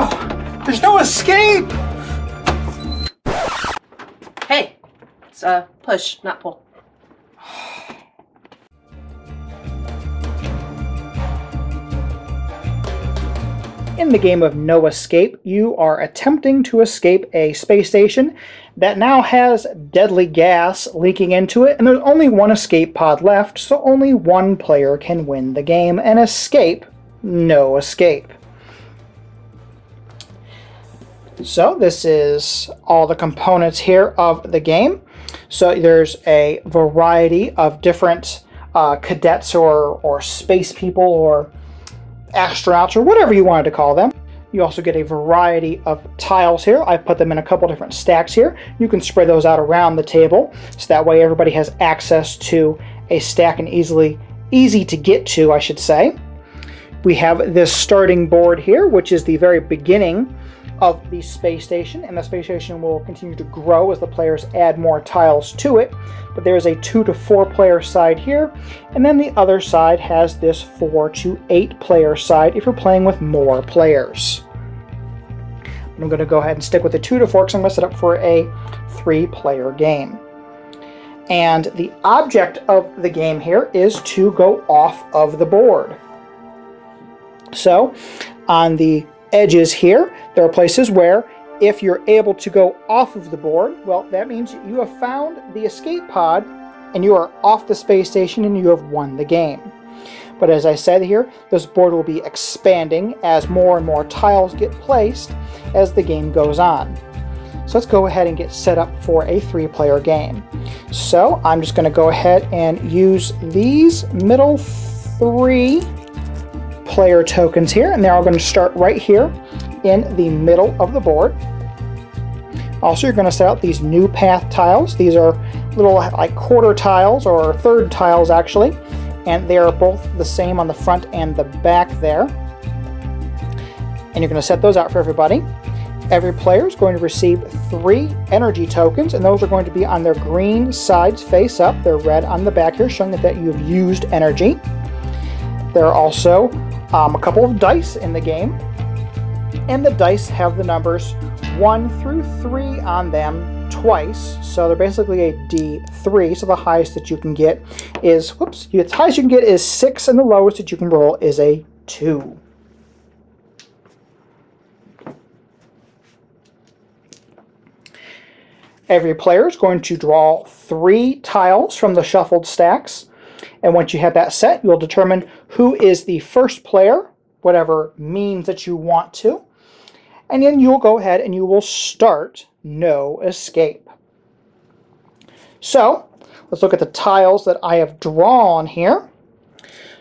No! There's no escape! Hey! It's push, not pull. In the game of No Escape, you are attempting to escape a space station that now has deadly gas leaking into it, and there's only one escape pod left, so only one player can win the game and escape No Escape. So this is all the components here of the game. So there's a variety of different cadets or space people or astronauts, or whatever you wanted to call them. You also get a variety of tiles here. I put them in a couple different stacks here. You can spread those out around the table, so that way everybody has access to a stack and easy to get to, I should say. We have this starting board here, which is the very beginning of the space station, and the space station will continue to grow as the players add more tiles to it. But there's a 2 to 4 player side here, and then the other side has this 4 to 8 player side if you're playing with more players. I'm going to go ahead and stick with the 2 to 4 because I'm going to set up for a 3 player game. And the object of the game here is to go off of the board. So on the edges here, there are places where if you're able to go off of the board, well, that means you have found the escape pod and you are off the space station and you have won the game. But as I said here, this board will be expanding as more and more tiles get placed as the game goes on. So let's go ahead and get set up for a 3-player game. So I'm just going to go ahead and use these middle 3 player tokens here, and they're all going to start right here in the middle of the board. Also, you're going to set out these new path tiles. These are little like quarter tiles or third tiles actually, and they are both the same on the front and the back there. And you're going to set those out for everybody. Every player is going to receive 3 energy tokens, and those are going to be on their green sides face up. They're red on the back here, showing that you've used energy. There are also a couple of dice in the game, and the dice have the numbers 1 through 3 on them twice, so they're basically a D3. So the highest that you can get is, the highest you can get is 6, and the lowest that you can roll is a 2. Every player is going to draw 3 tiles from the shuffled stacks. And once you have that set, you'll determine who is the first player, whatever means that you want to. And then you'll go ahead and you will start No Escape. So let's look at the tiles that I have drawn here.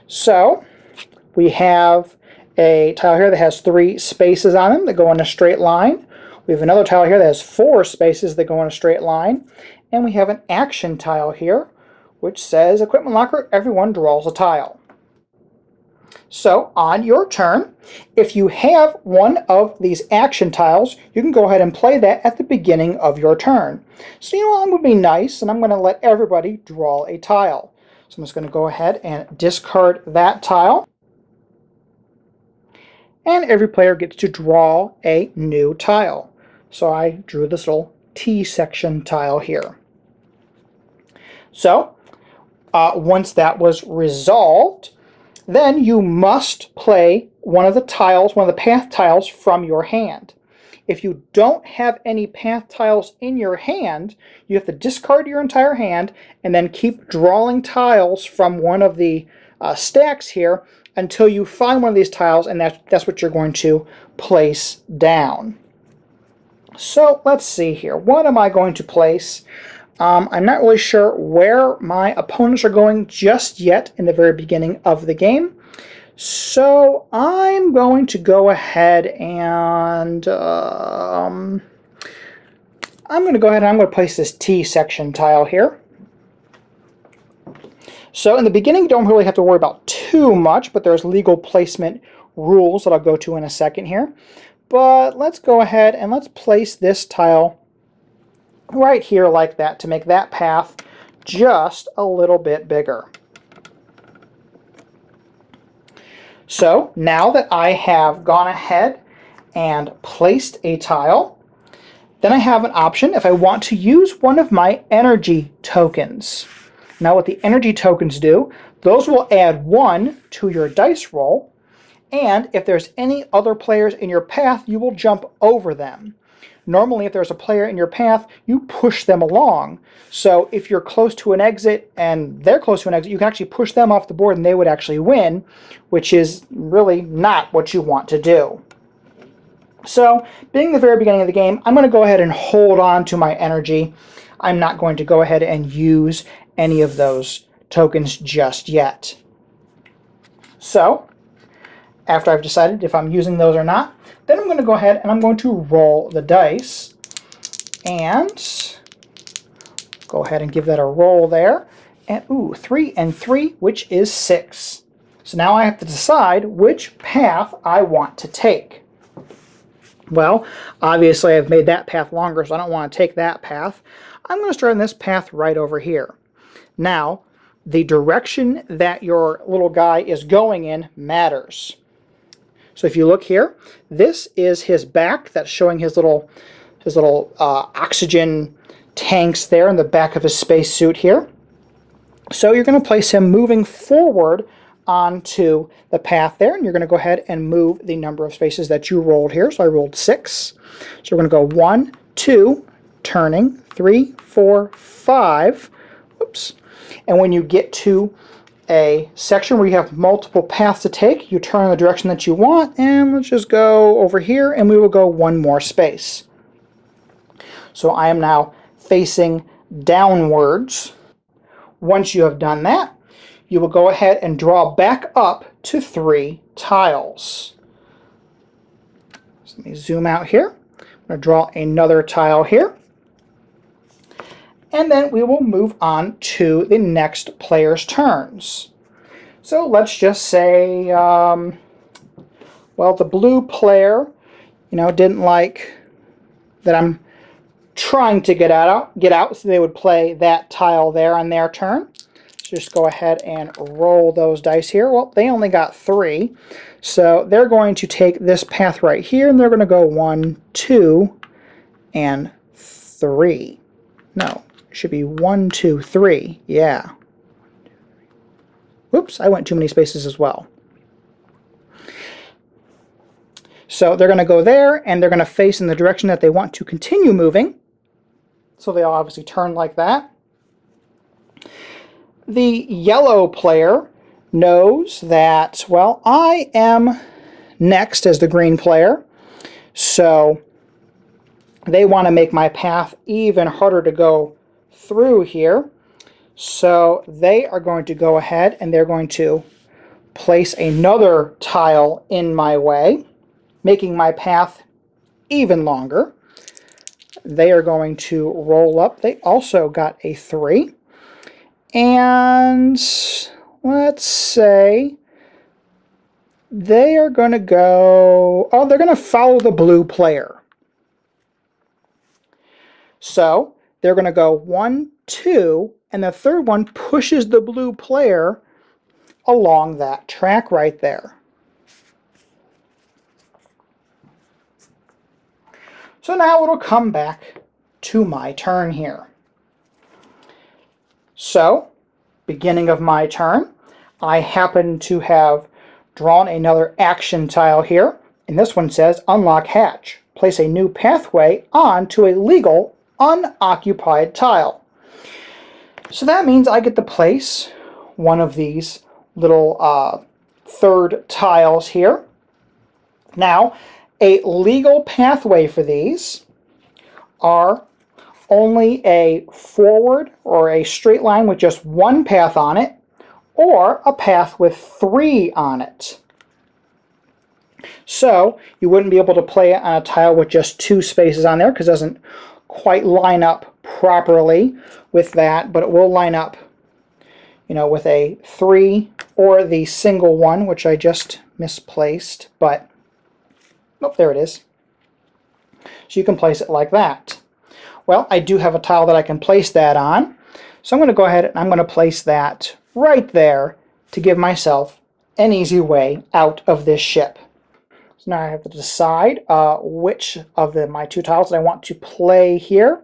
So we have a tile here that has 3 spaces on them that go in a straight line. We have another tile here that has 4 spaces that go in a straight line. And we have an action tile here, which says Equipment Locker, everyone draws a tile. So on your turn, if you have one of these action tiles, you can go ahead and play that at the beginning of your turn. So you know what, I'm going to be nice and I'm going to let everybody draw a tile. So I'm just going to go ahead and discard that tile. And every player gets to draw a new tile. So I drew this little T-section tile here. So once that was resolved, then you must play one of the tiles, one of the path tiles from your hand. If you don't have any path tiles in your hand, you have to discard your entire hand and then keep drawing tiles from one of the stacks here until you find one of these tiles, and that's what you're going to place down. So let's see here. What am I going to place? I'm not really sure where my opponents are going just yet in the very beginning of the game. So I'm going to go ahead and I'm going to place this T-section tile here. So in the beginning, you don't really have to worry about too much, but there's legal placement rules that I'll go to in a second here. But let's go ahead and let's place this tile right here like that to make that path just a little bit bigger. So now that I have gone ahead and placed a tile. Then I have an option if I want to use one of my energy tokens. Now what the energy tokens do, those will add 1 to your dice roll, and if there's any other players in your path, you will jump over them. Normally, if there's a player in your path, you push them along. So if you're close to an exit and they're close to an exit, you can actually push them off the board and they would actually win, which is really not what you want to do. So being the very beginning of the game, I'm going to go ahead and hold on to my energy. I'm not going to go ahead and use any of those tokens just yet. So after I've decided if I'm using those or not, then I'm going to go ahead and I'm going to roll the dice and go ahead and give that a roll there. And ooh, 3 and 3, which is 6. So now I have to decide which path I want to take. Well, obviously I've made that path longer, so I don't want to take that path. I'm going to start on this path right over here. Now, the direction that your little guy is going in matters. So if you look here, this is his back. That's showing his little oxygen tanks there in the back of his spacesuit here. So you're going to place him moving forward onto the path there, and you're going to go ahead and move the number of spaces that you rolled here. So I rolled 6. So we're going to go 1, 2, turning, 3, 4, 5. Oops. And when you get to a section where you have multiple paths to take, you turn in the direction that you want, and let's just go over here, and we will go 1 more space. So I am now facing downwards. Once you have done that, you will go ahead and draw back up to 3 tiles. So let me zoom out here. I'm going to draw another tile here. And then we will move on to the next player's turns. So let's just say, well, the blue player, you know, didn't like that I'm trying to get out, so they would play that tile there on their turn. So just go ahead and roll those dice here. Well, they only got 3, so they're going to take this path right here, and they're going to go 1, 2, and 3. No. Should be 1, 2, 3. Yeah. Oops, I went too many spaces as well. So they're going to go there, and they're going to face in the direction that they want to continue moving. So they all obviously turn like that. The yellow player knows that, well, I am next as the green player. So they want to make my path even harder to go through here. So they are going to go ahead and they're going to place another tile in my way, making my path even longer. They are going to roll up. They also got a 3. And let's say they are going to go, oh, they're going to follow the blue player. So they're going to go 1, 2, and the third one pushes the blue player along that track right there. So now it'll come back to my turn here. So, beginning of my turn, I happen to have drawn another action tile here, and this one says Unlock Hatch. Place a new pathway onto a legal unoccupied tile. So that means I get to place one of these little third tiles here. Now, a legal pathway for these are only a forward or a straight line with just one path on it, or a path with 3 on it. So you wouldn't be able to play on a tile with just 2 spaces on there, because it doesn't quite line up properly with that, but it will line up, you know, with a 3 or the single one, which I just misplaced, but oh, there it is. So you can place it like that. Well, I do have a tile that I can place that on, so I'm going to go ahead and I'm going to place that right there to give myself an easy way out of this ship. So now I have to decide which of my two tiles that I want to play here.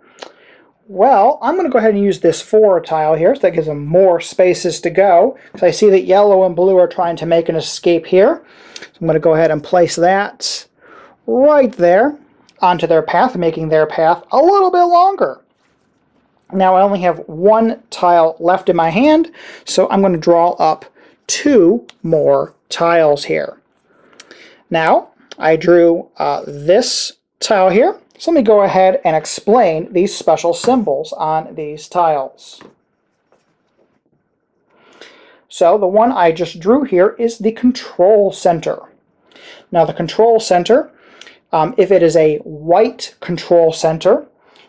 Well, I'm going to go ahead and use this 4 tile here, so that gives them more spaces to go. So I see that yellow and blue are trying to make an escape here. So I'm going to go ahead and place that right there onto their path, making their path a little bit longer. Now I only have 1 tile left in my hand, so I'm going to draw up 2 more tiles here. Now, I drew this tile here. So let me go ahead and explain these special symbols on these tiles. So the one I just drew here is the control center. Now the control center, if it is a white control center,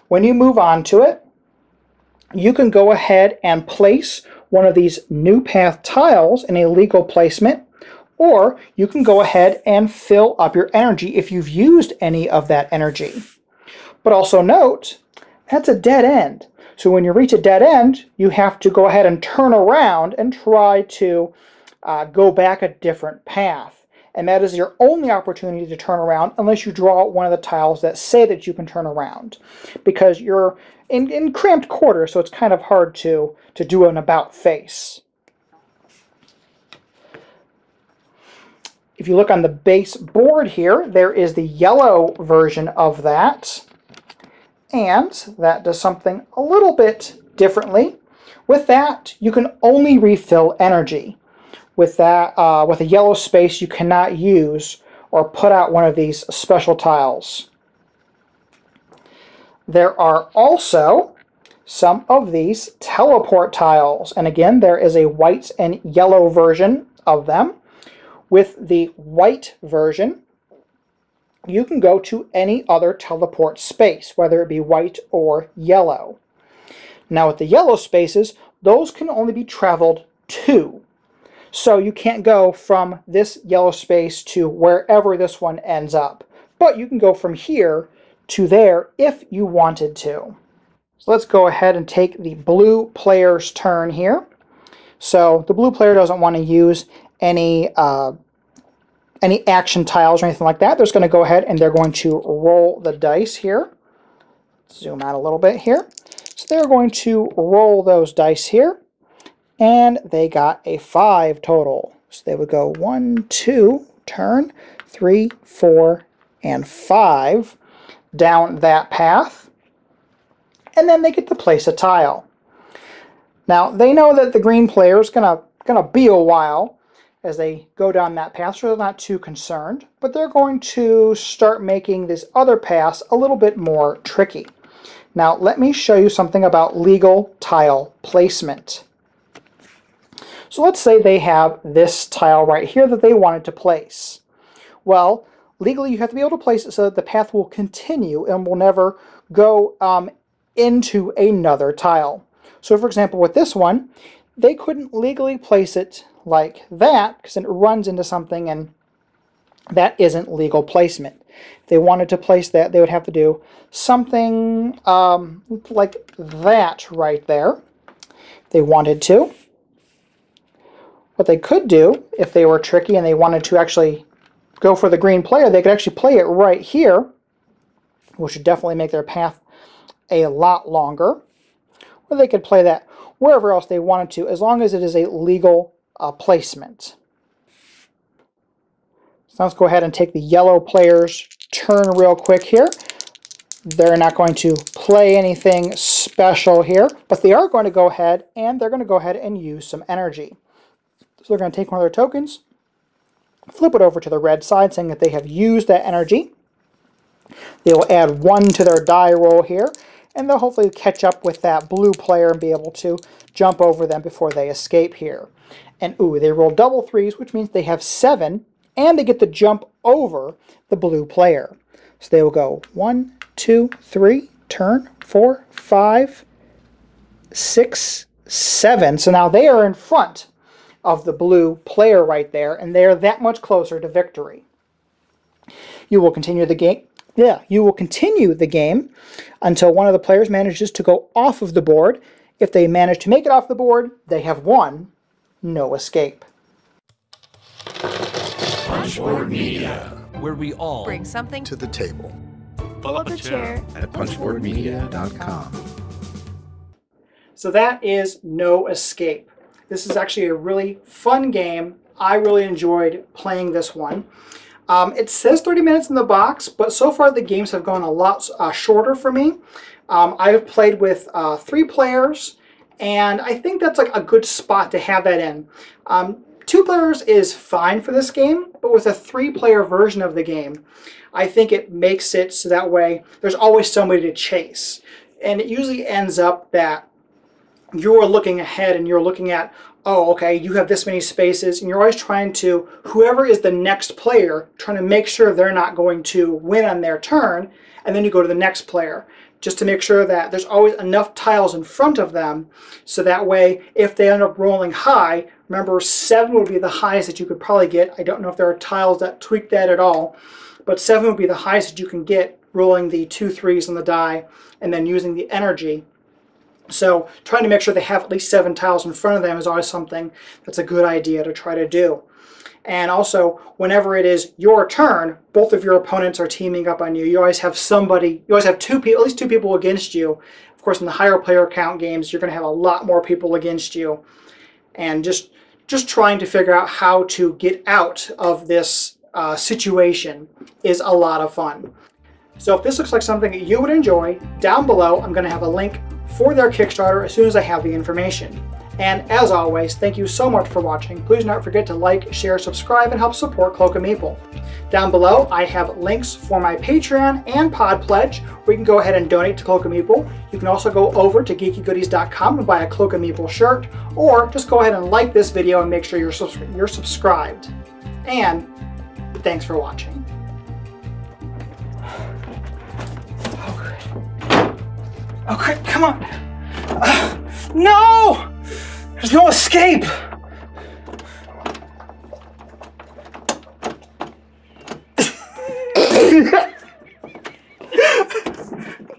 when you move on to it, you can go ahead and place one of these new path tiles in a legal placement, or you can go ahead and fill up your energy if you've used any of that energy. But also note, that's a dead end. So when you reach a dead end, you have to go ahead and turn around and try to go back a different path. And that is your only opportunity to turn around unless you draw one of the tiles that say that you can turn around, because you're in cramped quarters, so it's kind of hard to do an about face. If you look on the base board here, there is the yellow version of that, and that does something a little bit differently. With that, you can only refill energy. With that, with a yellow space, you cannot use or put out one of these special tiles. There are also some of these teleport tiles, and again, there is a white and yellow version of them. With the white version, you can go to any other teleport space, whether it be white or yellow. Now, with the yellow spaces, those can only be traveled to. So you can't go from this yellow space to wherever this one ends up. But you can go from here to there if you wanted to. So let's go ahead and take the blue player's turn here. So the blue player doesn't want to use any action tiles or anything like that. They're just going to go ahead and they're going to roll the dice here. Zoom out a little bit here. So they're going to roll those dice here. And they got a 5 total. So they would go 1, 2, turn, 3, 4, and 5 down that path. And then they get to place a tile. Now they know that the green player is gonna be a while as they go down that path, so they're not too concerned, but they're going to start making this other pass a little bit more tricky. Now let me show you something about legal tile placement. So let's say they have this tile right here that they wanted to place. Well, legally you have to be able to place it so that the path will continue and will never go into another tile. So for example, with this one, they couldn't legally place it like that because it runs into something and that isn't legal placement. If they wanted to place that, they would have to do something like that right there if they wanted to. What they could do, if they were tricky and they wanted to actually go for the green player, they could actually play it right here, which would definitely make their path a lot longer. Or they could play that wherever else they wanted to, as long as it is a legal placement. So let's go ahead and take the yellow player's turn real quick here. They're not going to play anything special here, but they are going to go ahead and they're going to go ahead and use some energy. So they're going to take one of their tokens, flip it over to the red side, saying that they have used that energy. They will add 1 to their die roll here, and they'll hopefully catch up with that blue player and be able to jump over them before they escape here. And ooh, they roll double 3s, which means they have 7, and they get to jump over the blue player. So they will go 1, 2, 3, turn, 4, 5, 6, 7. So now they are in front of the blue player right there, and they're that much closer to victory. You will continue the game. Yeah, you will continue the game until one of the players manages to go off of the board. If they manage to make it off the board, they have won. No escape. Punchboard Media. where we all bring something to the table. Pull up a chair at punchboardmedia.com. So that is No Escape. This is actually a really fun game. I really enjoyed playing this one. It says 30 minutes in the box, but so far the games have gone a lot shorter for me. I have played with 3 players, and I think that's like a good spot to have that in. 2 players is fine for this game, but with a 3-player version of the game, I think it makes it so that way there's always somebody to chase. And it usually ends up that you're looking ahead and you're looking at, oh, okay, you have this many spaces, and you're always trying to, whoever is the next player, trying to make sure they're not going to win on their turn, and then you go to the next player, just to make sure that there's always enough tiles in front of them, so that way, if they end up rolling high, remember 7 would be the highest that you could probably get. I don't know if there are tiles that tweak that at all, but 7 would be the highest that you can get, rolling the 2 3s on the die, and then using the energy. So trying to make sure they have at least 7 tiles in front of them is always something that's a good idea to try to do. And also, whenever it is your turn, both of your opponents are teaming up on you. You always have somebody, you always have at least two people against you. Of course, in the higher player count games, you're going to have a lot more people against you. And just trying to figure out how to get out of this situation is a lot of fun. So if this looks like something that you would enjoy, down below I'm going to have a link for their Kickstarter as soon as I have the information. And as always, thank you so much for watching. Please don't forget to like, share, subscribe, and help support Cloak and Meeple. Down below, I have links for my Patreon and Pod Pledge, where you can go ahead and donate to Cloak and Meeple. You can also go over to geekygoodies.com and buy a Cloak and Meeple shirt, or just go ahead and like this video and make sure you're subscribed. And thanks for watching. Oh, crap, come on. No! There's no escape!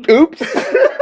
Oops.